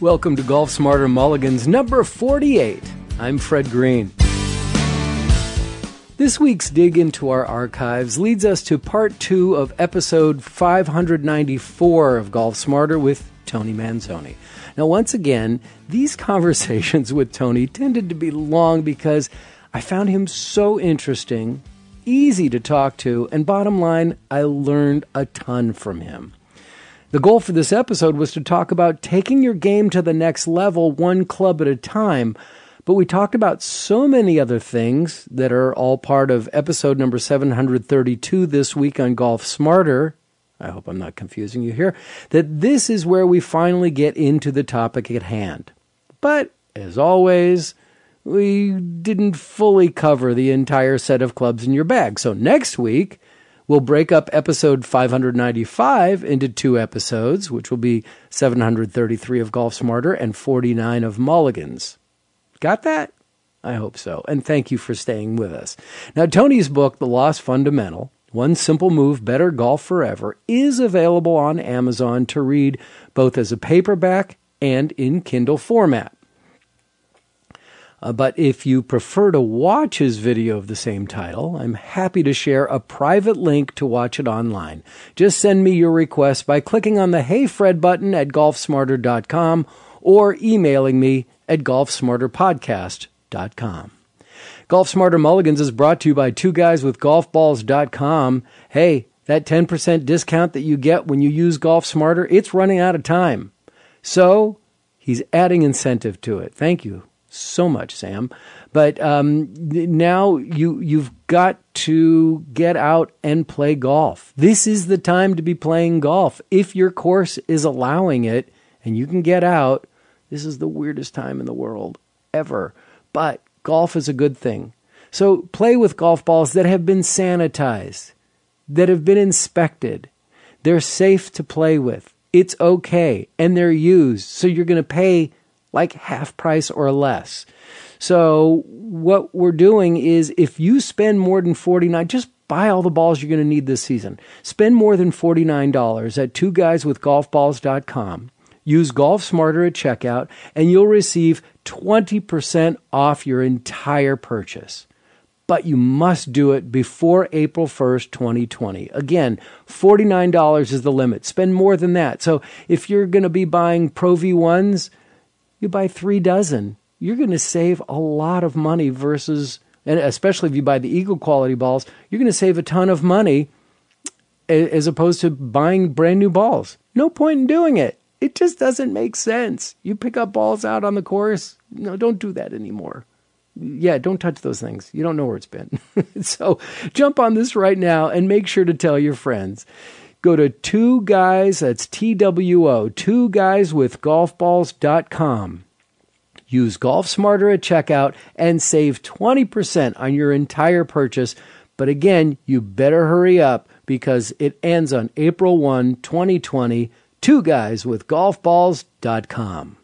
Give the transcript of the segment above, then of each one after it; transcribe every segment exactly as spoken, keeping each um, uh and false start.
Welcome to Golf Smarter Mulligans number forty-eight. I'm Fred Green. This week's dig into our archives leads us to part two of episode five hundred ninety-four of Golf Smarter with Tony Manzoni. Now, once again, these conversations with Tony tended to be long because I found him so interesting, easy to talk to, and bottom line, I learned a ton from him. The goal for this episode was to talk about taking your game to the next level one club at a time, but we talked about so many other things that are all part of episode number seven hundred thirty-two this week on Golf Smarter, I hope I'm not confusing you here, that this is where we finally get into the topic at hand. But, as always, we didn't fully cover the entire set of clubs in your bag, so next week we'll break up episode five hundred ninety-five into two episodes, which will be seven hundred thirty-three of Golf Smarter and forty-nine of Mulligans. Got that? I hope so. And thank you for staying with us. Now, Tony's book, The Lost Fundamental, One Simple Move, Better Golf Forever, is available on Amazon to read both as a paperback and in Kindle format. Uh, but if you prefer to watch his video of the same title, I'm happy to share a private link to watch it online. Just send me your request by clicking on the Hey Fred button at golf smarter dot com or emailing me at golf smarter podcast dot com. Golf Smarter Mulligans is brought to you by two guys with golf balls dot com. Hey, that ten percent discount that you get when you use Golf Smarter, it's running out of time. So he's adding incentive to it. Thank you so much, Sam. But um, now you, you've got to get out and play golf. This is the time to be playing golf. If your course is allowing it and you can get out, this is the weirdest time in the world ever. But golf is a good thing. So play with golf balls that have been sanitized, that have been inspected. They're safe to play with. It's okay. And they're used. So you're going to pay like half price or less. So what we're doing is if you spend more than forty-nine dollars, just buy all the balls you're going to need this season. Spend more than forty-nine dollars at two guys with golf balls dot com. Use Golf Smarter at checkout, and you'll receive twenty percent off your entire purchase. But you must do it before April first, twenty twenty. Again, forty-nine dollars is the limit. Spend more than that. So if you're going to be buying Pro V ones, you buy three dozen, you're going to save a lot of money versus, and especially if you buy the Eagle quality balls, you're going to save a ton of money as opposed to buying brand new balls. No point in doing it. It just doesn't make sense. You pick up balls out on the course. No, don't do that anymore. Yeah, don't touch those things. You don't know where it's been. So jump on this right now and make sure to tell your friends. Go to two guys, that's T W O, two guys with golf balls dot com. Use Golf Smarter at checkout and save twenty percent on your entire purchase. But again, you better hurry up because it ends on April first, twenty twenty, two guys with golf balls dot com.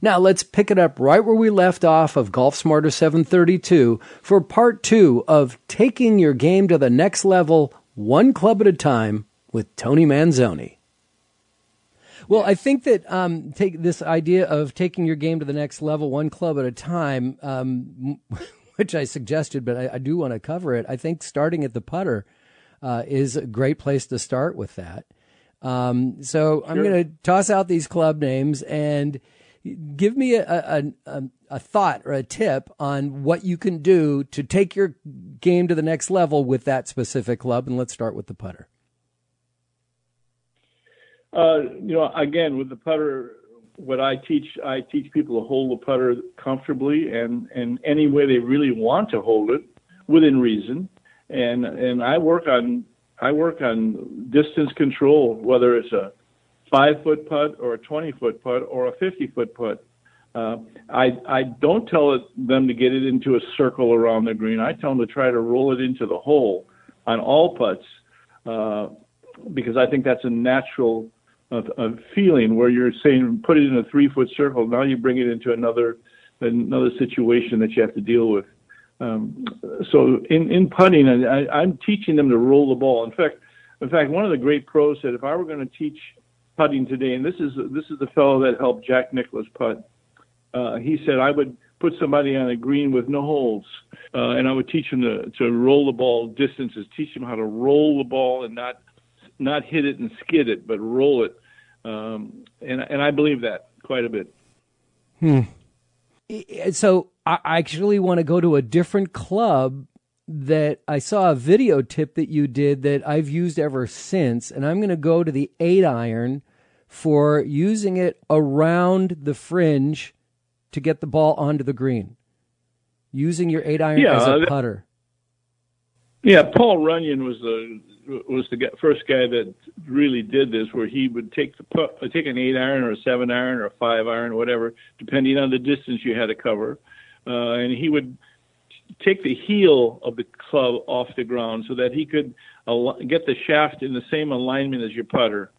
Now let's pick it up right where we left off of Golf Smarter seven thirty-two for part two of Taking Your Game to the Next Level, One Club at a Time, with Tony Manzoni. Well, I think that um, take this idea of taking your game to the next level, one club at a time, um, which I suggested, but I, I do want to cover it. I think starting at the putter uh, is a great place to start with that. Um, so sure. I'm going to toss out these club names and give me a, a, a, a thought or a tip on what you can do to take your game to the next level with that specific club. And let's start with the putter. Uh, you know, again, with the putter, what I teach, I teach people to hold the putter comfortably and, and any way they really want to hold it within reason. And, and I work on, I work on distance control, whether it's a five foot putt or a twenty foot putt or a fifty foot putt. Uh, I, I don't tell it, them to get it into a circle around the green. I tell them to try to roll it into the hole on all putts, uh, because I think that's a natural A, a feeling where you're saying, put it in a three-foot circle. Now you bring it into another another situation that you have to deal with. Um, so in, in putting, I, I'm teaching them to roll the ball. In fact, in fact, one of the great pros said, if I were going to teach putting today, and this is this is the fellow that helped Jack Nicklaus putt. Uh, he said, I would put somebody on a green with no holes, uh, and I would teach them to, to roll the ball distances, teach them how to roll the ball and not not hit it and skid it, but roll it. Um, and and I believe that quite a bit. Hmm. So I actually want to go to a different club that I saw a video tip that you did that I've used ever since, and I'm going to go to the eight iron for using it around the fringe to get the ball onto the green, using your eight iron yeah, as a putter. That, yeah, Paul Runyon was the was the guy, first guy that really did this, where he would take the put, take an eight iron or a seven iron or a five iron, whatever, depending on the distance you had to cover, uh, and he would take the heel of the club off the ground so that he could al- get the shaft in the same alignment as your putter.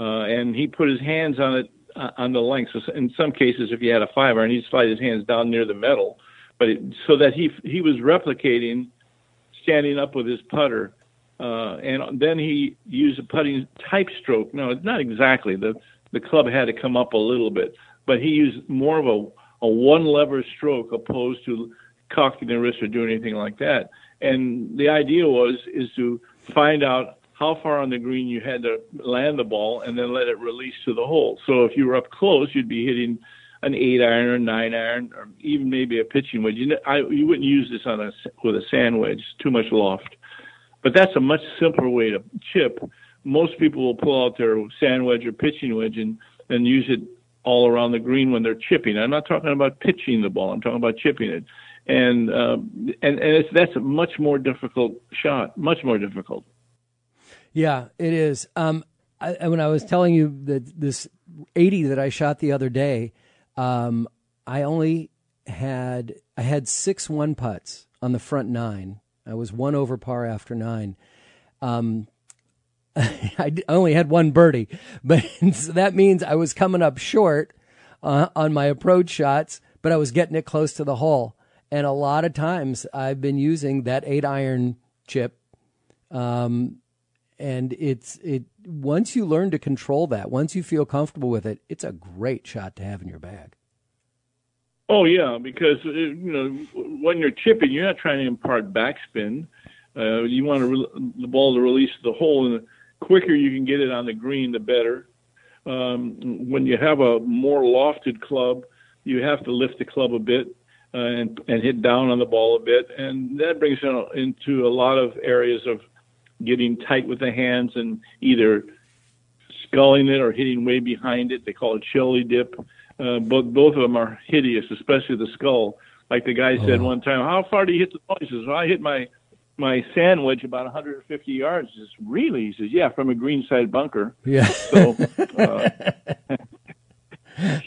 Uh, and he put his hands on it, uh, on the length. So in some cases, if you had a five iron, he'd slide his hands down near the metal, but it, so that he, he was replicating standing up with his putter. Uh, and then he used a putting type stroke. No, not exactly. The, the club had to come up a little bit, but he used more of a, a one lever stroke opposed to cocking the wrist or doing anything like that. And the idea was is to find out how far on the green you had to land the ball and then let it release to the hole. So if you were up close, you'd be hitting an eight iron or nine iron or even maybe a pitching wedge. You know, I, you wouldn't use this on a, with a sand wedge, too much loft. But that's a much simpler way to chip. Most people will pull out their sand wedge or pitching wedge and, and use it all around the green when they're chipping. I'm not talking about pitching the ball. I'm talking about chipping it. And uh, and and it's, that's a much more difficult shot, much more difficult. Yeah, it is. Um, I, when I was telling you that this eighty that I shot the other day, um, I only had I had six one putts on the front nine. I was one over par after nine. Um, I only had one birdie, but so that means I was coming up short uh, on my approach shots, but I was getting it close to the hole. And a lot of times I've been using that eight iron chip. Um, and it's, it, once you learn to control that, once you feel comfortable with it, it's a great shot to have in your bag. Oh yeah. Because you know, when you're chipping, you're not trying to impart backspin. Uh, you want to re- the ball to release the hole, and the quicker you can get it on the green, the better. Um, when you have a more lofted club, you have to lift the club a bit. Uh, and, and hit down on the ball a bit. And that brings you into a lot of areas of getting tight with the hands and either sculling it or hitting way behind it. They call it chili dip. Uh, but both of them are hideous, especially the skull. Like the guy oh. said one time, how far do you hit the ball? He says, well, I hit my, my sand wedge about one hundred fifty yards. He says, really? He says, yeah, from a greenside bunker. Yeah. So, uh,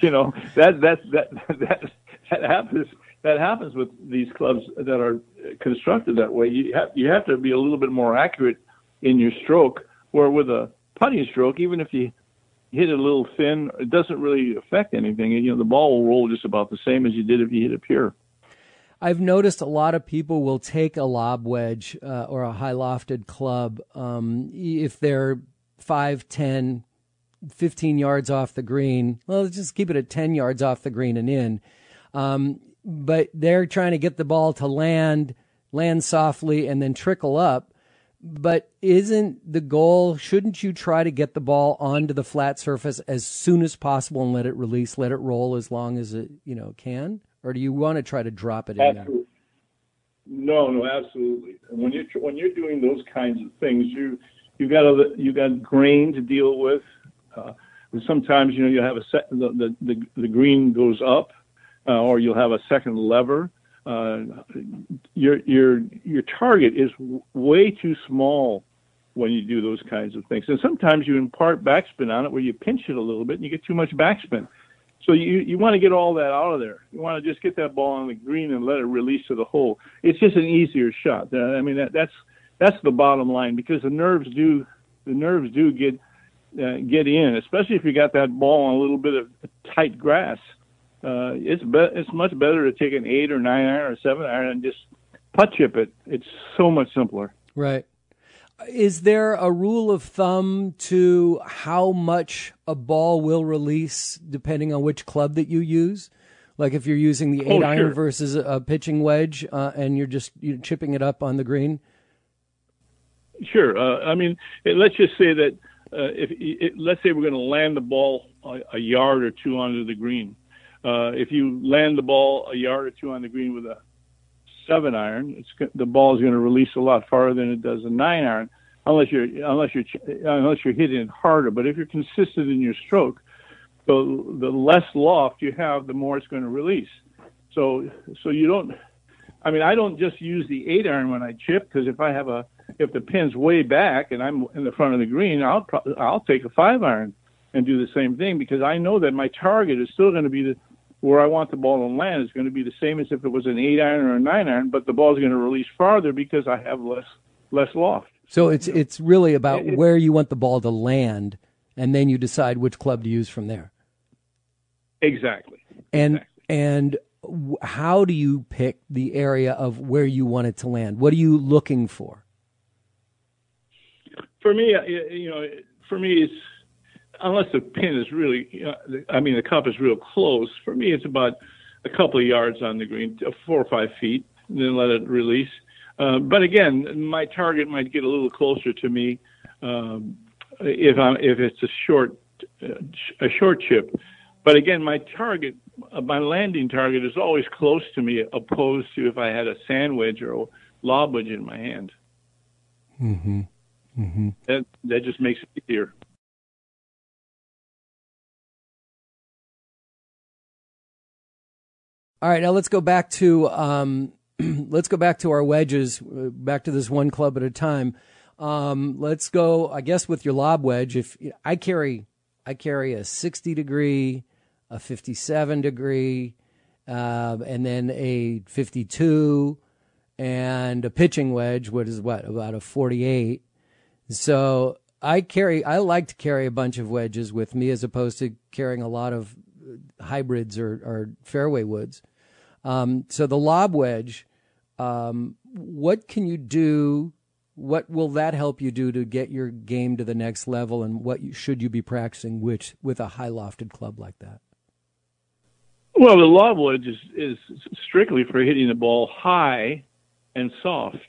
you know, that, that, that, that, that happens. That happens with these clubs that are constructed that way. You have you have to be a little bit more accurate in your stroke, where with a putting stroke, even if you hit it a little thin, it doesn't really affect anything. You know, the ball will roll just about the same as you did if you hit a pure. I've noticed a lot of people will take a lob wedge uh, or a high lofted club um, if they're five, ten, fifteen yards off the green. Well, let's just keep it at ten yards off the green and in. Um, But they're trying to get the ball to land, land softly, and then trickle up. But isn't the goal, shouldn't you try to get the ball onto the flat surface as soon as possible and let it release, let it roll as long as it, you know, can? Or do you want to try to drop it in there? No, no, absolutely. And when you're, when you're doing those kinds of things, you, you got a, you got grain to deal with. Uh, and sometimes, you know, you'll have a set, the, the, the, the green goes up. Uh, or you'll have a second lever. Uh, your your your target is w- way too small when you do those kinds of things. And sometimes you impart backspin on it, where you pinch it a little bit and you get too much backspin. So you, you want to get all that out of there. You want to just get that ball on the green and let it release to the hole. It's just an easier shot. I mean that, that's that's the bottom line, because the nerves do the nerves do get uh, get in, especially if you got that ball on a little bit of tight grass. Uh, it's be- it's much better to take an eight or nine iron or seven iron and just putt chip it. It's so much simpler. Right. Is there a rule of thumb to how much a ball will release depending on which club that you use? Like if you're using the eight oh, iron sure. versus a pitching wedge, uh, and you're just you're chipping it up on the green? Sure. Uh, I mean, let's just say that uh, if it, let's say we're going to land the ball a, a yard or two onto the green. Uh, if you land the ball a yard or two on the green with a seven iron, it's, the ball is going to release a lot farther than it does a nine iron, unless you're unless you're unless you're hitting it harder. But if you're consistent in your stroke, the the less loft you have, the more it's going to release. So so you don't. I mean, I don't just use the eight iron when I chip, because if I have a if the pin's way back and I'm in the front of the green, I'll pro- I'll take a five iron and do the same thing, because I know that my target is still going to be the where I want the ball to land is going to be the same as if it was an eight iron or a nine iron, but the ball is going to release farther because I have less less loft. So it's it's really about it, where you want the ball to land, and then you decide which club to use from there. Exactly. And exactly. and how do you pick the area of where you want it to land? What are you looking for? For me, you know, for me it's. Unless the pin is really, I mean, the cup is real close. For me, it's about a couple of yards on the green, four or five feet, and then let it release. Uh, but again, my target might get a little closer to me um, if I'm if it's a short uh, a short chip. But again, my target, uh, my landing target, is always close to me, opposed to if I had a sand wedge or a lob wedge in my hand. Mm-hmm. Mm-hmm. That that just makes it easier. All right, now let's go back to um, let's go back to our wedges, back to this one club at a time. Um, let's go, I guess, with your lob wedge. If I carry, I carry a sixty degree, a fifty-seven degree, uh, and then a fifty-two, and a pitching wedge. What is what about a forty-eight? So I carry, I like to carry a bunch of wedges with me as opposed to carrying a lot of hybrids or, or fairway woods. Um, so the lob wedge, um, what can you do? What will that help you do to get your game to the next level? And what you, should you be practicing which, with a high lofted club like that? Well, the lob wedge is, is strictly for hitting the ball high and soft.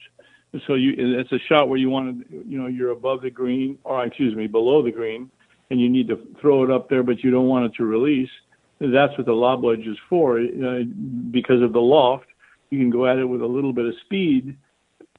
And so you, it's a shot where you want to, you know, you're above the green, or excuse me, below the green, and you need to throw it up there, but you don't want it to release. That's what the lob wedge is for. Uh, because of the loft, you can go at it with a little bit of speed,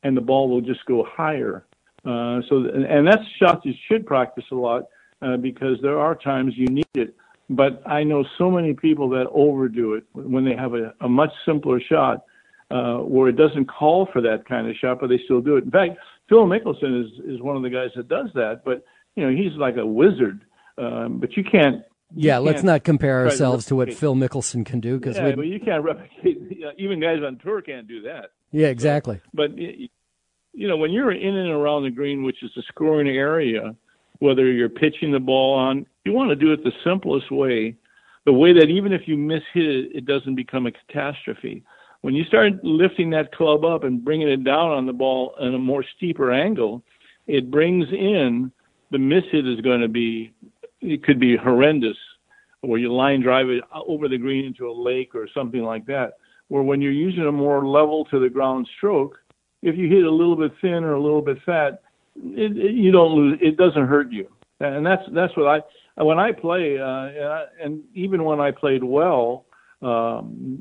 and the ball will just go higher. Uh, so, th- and that's shots you should practice a lot, uh, because there are times you need it. But I know so many people that overdo it when they have a, a much simpler shot uh, where it doesn't call for that kind of shot, but they still do it. In fact, Phil Mickelson is, is one of the guys that does that, but you know, he's like a wizard, um, but you can't. You yeah, can't let's not compare ourselves to, to what Phil Mickelson can do. Cause yeah, we... but you can't replicate. You know, even guys on tour can't do that. Yeah, exactly. So, but, you know, when you're in and around the green, which is the scoring area, whether you're pitching the ball on, you want to do it the simplest way, the way that even if you miss hit it, it doesn't become a catastrophe. When you start lifting that club up and bringing it down on the ball at a more steeper angle, it brings in the miss hit is going to be, it could be horrendous, where you line drive it over the green into a lake or something like that, where when you're using a more level to the ground stroke, if you hit a little bit thin or a little bit fat, it, it, you don't lose, it doesn't hurt you. And that's that's what I, when I play, uh, and, I, and even when I played well, um,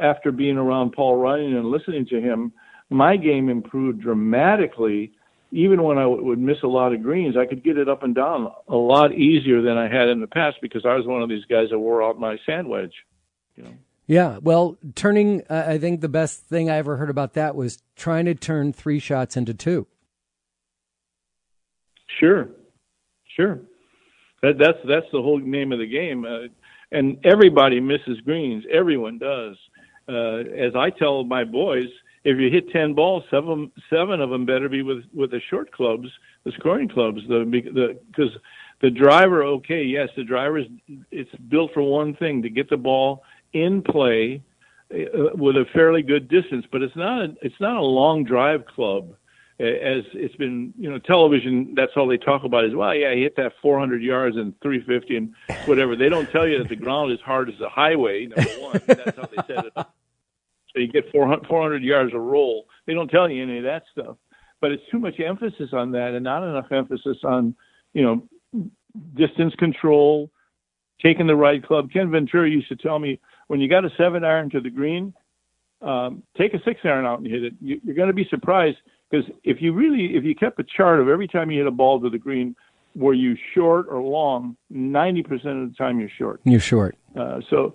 after being around Paul Runyon and listening to him, my game improved dramatically. Even when I would miss a lot of greens, I could get it up and down a lot easier than I had in the past, because I was one of these guys that wore out my sand wedge. You know? Yeah, well, turning, uh, I think the best thing I ever heard about that was trying to turn three shots into two. Sure, sure. That, that's that's the whole name of the game. Uh, and everybody misses greens. Everyone does. Uh, as I tell my boys, if you hit ten balls, seven, seven of them better be with, with the short clubs, the scoring clubs, the the because the driver, okay, yes, the driver is it's built for one thing, to get the ball in play uh, with a fairly good distance, but it's not a, it's not a long drive club. as it's been, you know, television, that's all they talk about is, well, yeah, he hit that four hundred yards and three fifty and whatever. They don't tell you that the ground is hard as a highway, number one. That's how they said it. So you get four hundred yards a roll. They don't tell you any of that stuff. But it's too much emphasis on that and not enough emphasis on, you know, distance control, taking the right club. Ken Venturi used to tell me, when you got a seven iron to the green, um, take a six iron out and hit it. You, you're going to be surprised, because if you really, if you kept a chart of every time you hit a ball to the green, were you short or long, ninety percent of the time you're short. You're short. Uh, so,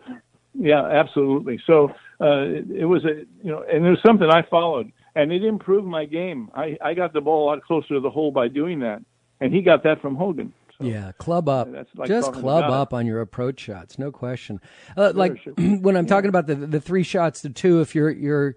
yeah, absolutely. So uh, it, it was, a you know, and there's something I followed. And it improved my game. I, I got the ball a lot closer to the hole by doing that. And he got that from Hogan. So, yeah, club up. That's like just club up on your approach shots, no question. Uh, like sure, sure. When I'm talking about the, the three shots to two, if you're, you're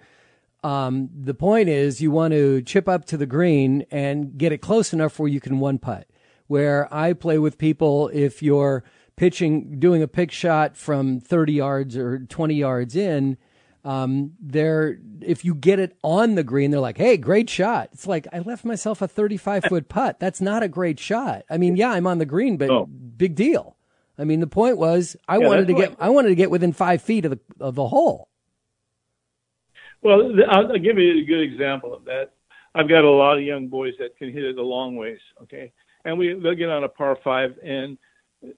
um, the point is you want to chip up to the green and get it close enough where you can one putt. Where I play with people, if you're pitching, doing a pick shot from thirty yards or twenty yards in, Um, they're, if you get it on the green, they're like, hey, great shot. It's like, I left myself a thirty-five foot putt. That's not a great shot. I mean, yeah, I'm on the green, but oh. big deal. I mean, the point was I yeah, wanted to get, I wanted to get within five feet of the, of the hole. Well, I'll give you a good example of that. I've got a lot of young boys that can hit it a long ways. Okay. And we, they'll get on a par five and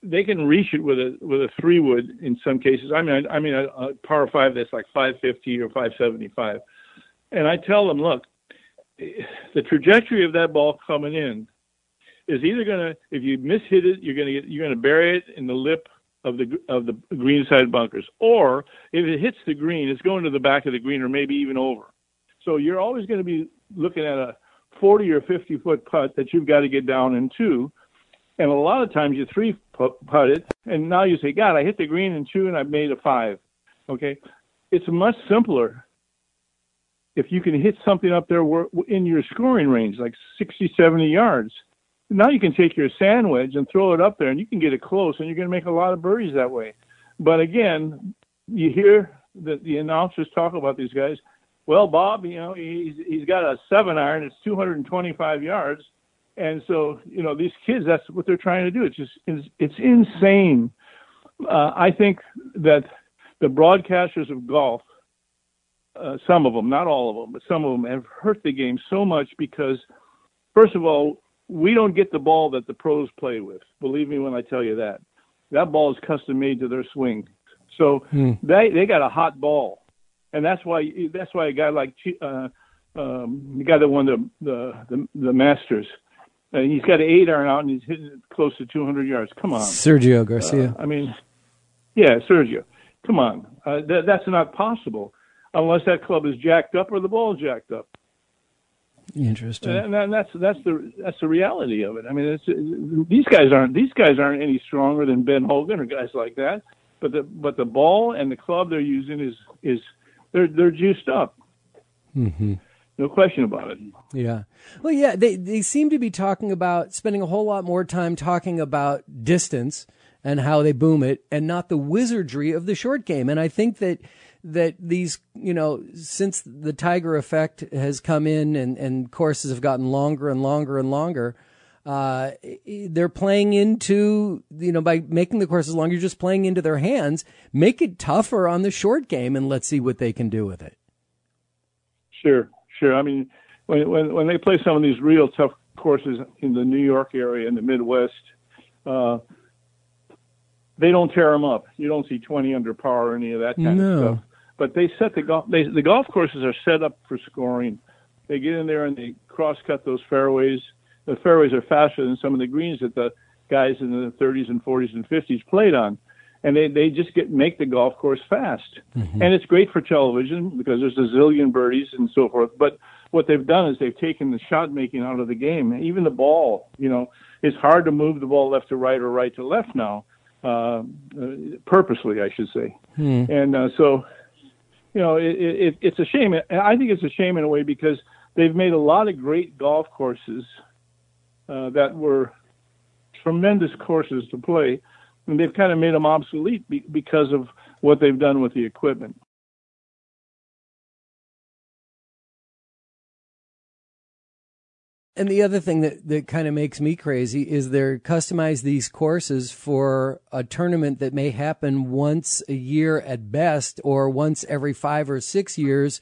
they can reach it with a with a three wood in some cases. I mean, I, I mean a, a par five that's like five fifty or five seventy-five, and I tell them, look, the trajectory of that ball coming in is either gonna, if you mishit it, you're gonna get, you're gonna bury it in the lip of the of the green side bunkers, or if it hits the green, it's going to the back of the green or maybe even over. So you're always going to be looking at a forty or fifty foot putt that you've got to get down in two. And a lot of times you three putt it, and now you say, God, I hit the green in two and I've made a five. Okay. It's much simpler if you can hit something up there in your scoring range, like sixty, seventy yards. Now you can take your sand wedge and throw it up there, and you can get it close, and you're going to make a lot of birdies that way. But again, you hear the, the announcers talk about these guys. Well, Bob, you know, he's, he's got a seven iron, it's two hundred twenty-five yards. And so, you know, these kids, that's what they're trying to do. It's just, it's, it's insane. Uh, I think that the broadcasters of golf, uh, some of them, not all of them, but some of them have hurt the game so much because, first of all, we don't get the ball that the pros play with. Believe me when I tell you that. That ball is custom made to their swing. So mm. they, they got a hot ball. And that's why, that's why a guy like, uh, um, the guy that won the, the, the, the Masters, and he's got an eight iron out, and he's hitting it close to two hundred yards. Come on. Sergio Garcia. Uh, I mean, yeah, Sergio. Come on. Uh, th- that's not possible unless that club is jacked up or the ball is jacked up. Interesting. And, and that's that's the that's the reality of it. I mean, it's, these guys aren't these guys aren't any stronger than Ben Hogan or guys like that. But the but the ball and the club they're using is is they're they're juiced up. Mm-hmm. No question about it. Yeah. Well, yeah, they, they seem to be talking about spending a whole lot more time talking about distance and how they boom it and not the wizardry of the short game. And I think that, that these, you know, since the Tiger effect has come in and, and courses have gotten longer and longer and longer, uh, they're playing into, you know, by making the courses longer, you're just playing into their hands, make it tougher on the short game and let's see what they can do with it. Sure. Sure. I mean, when, when when they play some of these real tough courses in the New York area, in the Midwest, uh, they don't tear them up. You don't see twenty under par or any of that kind no. of stuff. But they set the golf. They, the golf courses are set up for scoring. They get in there and they cross cut those fairways. The fairways are faster than some of the greens that the guys in the thirties and forties and fifties played on. And they, they just get make the golf course fast. Mm-hmm. And it's great for television because there's a zillion birdies and so forth. But what they've done is they've taken the shot making out of the game. Even the ball, you know, it's hard to move the ball left to right or right to left now, uh, purposely, I should say. Mm-hmm. And uh, so, you know, it, it, it's a shame. I think it's a shame in a way because they've made a lot of great golf courses uh, that were tremendous courses to play. And they've kind of made them obsolete be- because of what they've done with the equipment. And the other thing that, that kind of makes me crazy is they're customized these courses for a tournament that may happen once a year at best, or once every five or six years.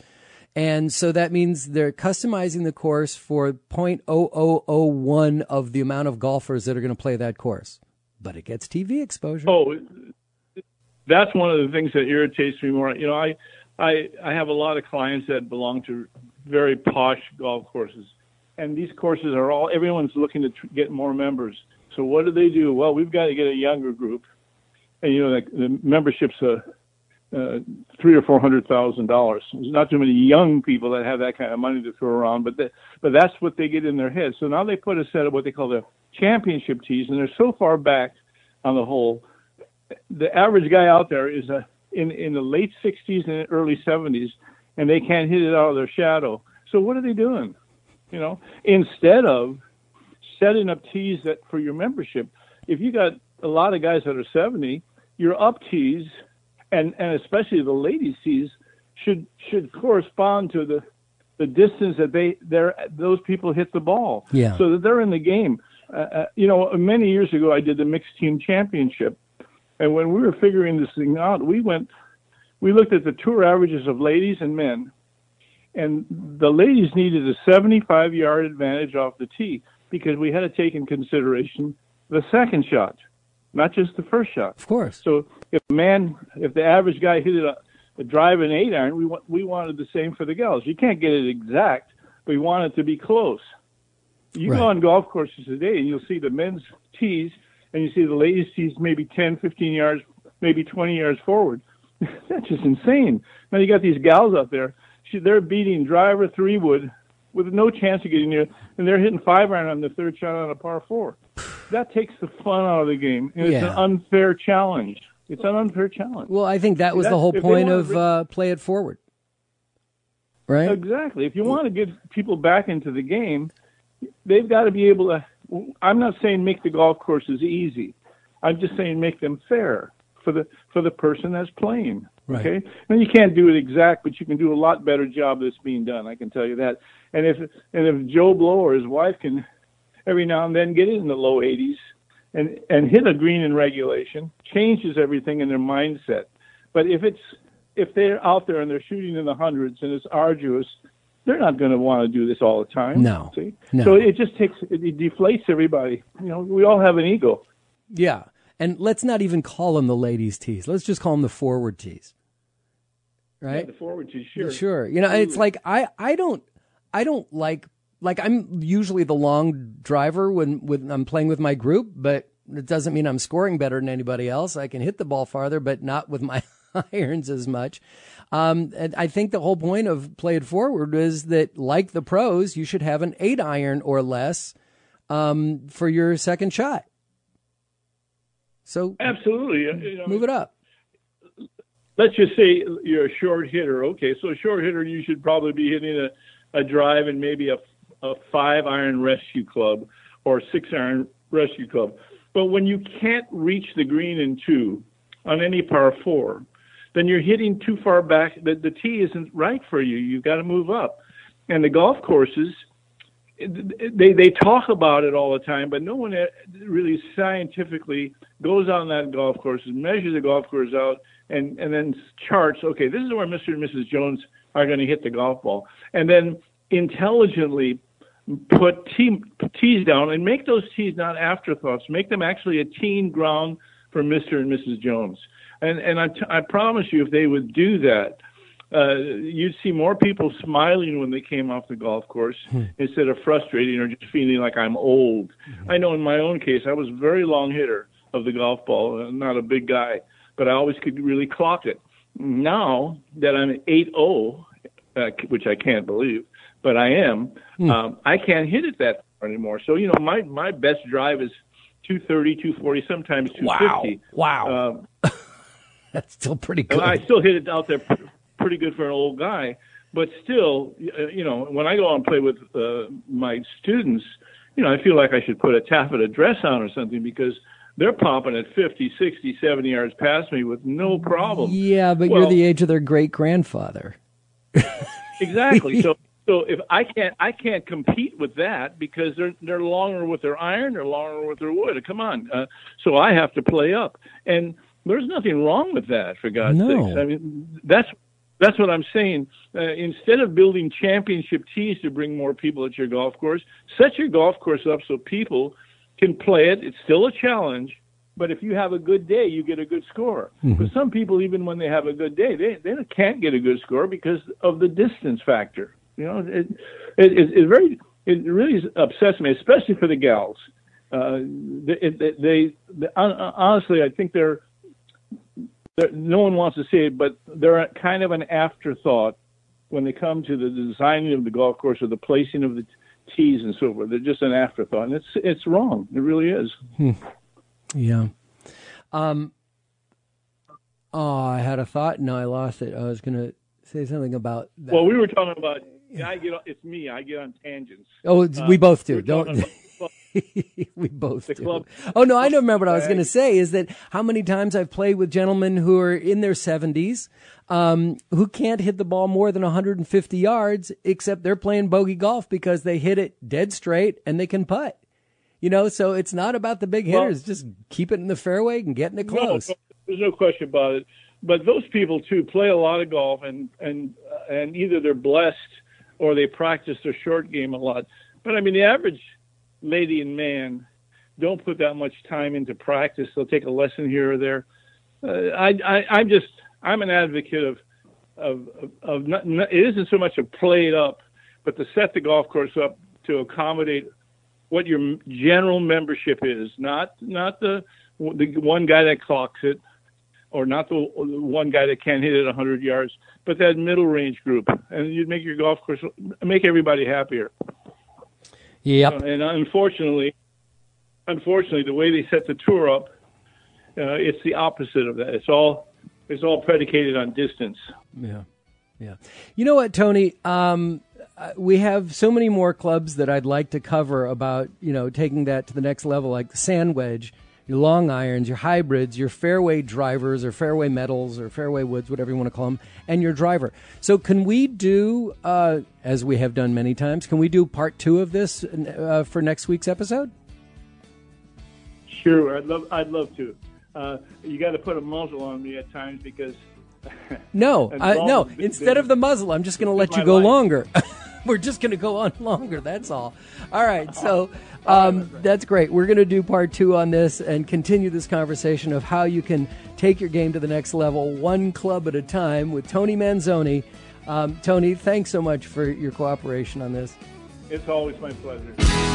And so that means they're customizing the course for zero point zero zero zero one of the amount of golfers that are going to play that course. But it gets T V exposure. Oh, that's one of the things that irritates me more. You know, I, I, I have a lot of clients that belong to very posh golf courses. And these courses are all, everyone's looking to tr- get more members. So what do they do? Well, we've got to get a younger group. And, you know, the, the membership's a, uh, three or four hundred thousand dollars. There's not too many young people that have that kind of money to throw around, but the, but that's what they get in their head. So now they put a set of what they call the championship tees, and they're so far back on the hole. The average guy out there is a, in, in the late sixties and early seventies, and they can't hit it out of their shadow. So what are they doing? You know, instead of setting up tees that for your membership, if you got a lot of guys that are seventy, your up tees and and especially the ladies' tees should should correspond to the the distance that they they're those people hit the ball, yeah. So that they're in the game. Uh, you know, many years ago I did the mixed team championship, and when we were figuring this thing out, we went we looked at the tour averages of ladies and men. And the ladies needed a seventy-five yard advantage off the tee because we had to take in consideration the second shot, not just the first shot. Of course. So if man, if the average guy hit it a, a drive and eight iron, we want, we wanted the same for the gals. You can't get it exact, but we want it to be close. You right. go on golf courses today and you'll see the men's tees and you see the ladies' tees maybe ten, fifteen yards, maybe twenty yards forward. That's just insane. Now you got these gals out there. They're beating driver three wood with no chance of getting near, and they're hitting five iron on the third shot on a par four. That takes the fun out of the game, and yeah. it's an unfair challenge. It's an unfair challenge. Well, I think that was That's, the whole point of to... uh, play it forward, right? Exactly. If you want to get people back into the game, they've got to be able to. I'm not saying make the golf courses easy. I'm just saying make them fair. For the for the person that's playing, right. Okay. Now you can't do it exact, but you can do a lot better job that's being done. I can tell you that. And if and if Joe Blow or his wife can, every now and then get it in the low eighties, and and hit a green in regulation, changes everything in their mindset. But if it's if they're out there and they're shooting in the hundreds and it's arduous, they're not going to want to do this all the time. No. See? No. So it just takes it deflates everybody. You know, we all have an ego. Yeah. And let's not even call them the ladies' tees. Let's just call them the forward tees, right? Yeah, the forward tees, sure, sure. You know, it's like I, I don't, I don't like like I'm usually the long driver when when I'm playing with my group, but it doesn't mean I'm scoring better than anybody else. I can hit the ball farther, but not with my irons as much. Um, and I think the whole point of play it forward is that, like the pros, you should have an eight iron or less um, for your second shot. So absolutely, you know, move it up. Let's just say you're a short hitter. Okay, so a short hitter, you should probably be hitting a, a drive and maybe a, a five iron rescue club or six iron rescue club. But when you can't reach the green in two on any par four, then you're hitting too far back. The, the tee isn't right for you. You've got to move up. And the golf courses, They they talk about it all the time, but no one really scientifically goes on that golf course and measures the golf course out and, and then charts, okay, this is where Mister and Missus Jones are going to hit the golf ball. And then intelligently put tee, tees down and make those tees not afterthoughts. Make them actually a teeing ground for Mister and Missus Jones. And, and I, t- I promise you, if they would do that, Uh, you'd see more people smiling when they came off the golf course hmm. instead of frustrating or just feeling like I'm old. Hmm. I know in my own case, I was a very long hitter of the golf ball, I'm not a big guy, but I always could really clock it. Now that I'm eight oh, uh, which I can't believe, but I am, hmm. um, I can't hit it that far anymore. So, you know, my, my best drive is two thirty, two forty, sometimes two fifty. Wow, wow. Uh, that's still pretty good. I still hit it out there pretty pretty good for an old guy, but still, you know, when I go out and play with uh, my students, you know, I feel like I should put a taffeta dress on or something because they're popping at fifty, sixty, seventy yards past me with no problem. Yeah, but well, you're the age of their great-grandfather. Exactly. So So if I can't, I can't compete with that because they're they're longer with their iron, they're longer with their wood. Come on, uh, so I have to play up, and there's nothing wrong with that, for God's no. sakes. I mean, that's that's what I'm saying. Uh, instead of building championship tees to bring more people at your golf course, set your golf course up so people can play it. It's still a challenge. But if you have a good day, you get a good score. Mm-hmm. Because some people, even when they have a good day, they they can't get a good score because of the distance factor. You know, it it, it, it very it really upsets me, especially for the gals. Uh, they, they, they, they honestly, I think they're, they're no one wants to say it, but they're kind of an afterthought when they come to the designing of the golf course or the placing of the tees and so forth. They're just an afterthought, and it's it's wrong. It really is. Hmm. Yeah. Um, oh, I had a thought. No, I lost it. I was going to say something about that. Well, we were talking about, I get, it's me. I get on tangents. Oh, um, we both do. Don't. we both the do. Club. Oh, no, I don't remember what I was going to say is that how many times I've played with gentlemen who are in their seventies um, who can't hit the ball more than one hundred fifty yards, except they're playing bogey golf because they hit it dead straight and they can putt. You know, so it's not about the big hitters. Well, just keep it in the fairway and getting it close. No, there's no question about it. But those people, too, play a lot of golf, and and uh, and either they're blessed or they practice their short game a lot. But, I mean, the average lady and man don't put that much time into practice. They'll take a lesson here or there. Uh, I, I, I'm just – I'm an advocate of of, of, of not, not, it isn't so much a play it up, but to set the golf course up to accommodate – what your general membership is, not not the the one guy that clocks it, or not the one guy that can't hit it one hundred yards, but that middle range group, and you'd make your golf course, make everybody happier. Yep. Uh, and unfortunately, unfortunately, the way they set the tour up, uh, it's the opposite of that. It's all it's all predicated on distance. Yeah, yeah. You know what, Tony? Um, We have so many more clubs that I'd like to cover about, you know, taking that to the next level, like the sand wedge, your long irons, your hybrids, your fairway drivers or fairway metals or fairway woods, whatever you want to call them, and your driver. So can we do, uh, as we have done many times, can we do part two of this uh, for next week's episode? Sure. I'd love, I'd love to. Uh, you got to put a muzzle on me at times because... No, I, no. Instead of the muzzle, I'm just going to let you go life. longer. We're just going to go on longer. That's all. All right. So um, that's great. We're going to do part two on this and continue this conversation of how you can take your game to the next level, one club at a time, with Tony Manzoni. Um, Tony, thanks so much for your cooperation on this. It's always my pleasure.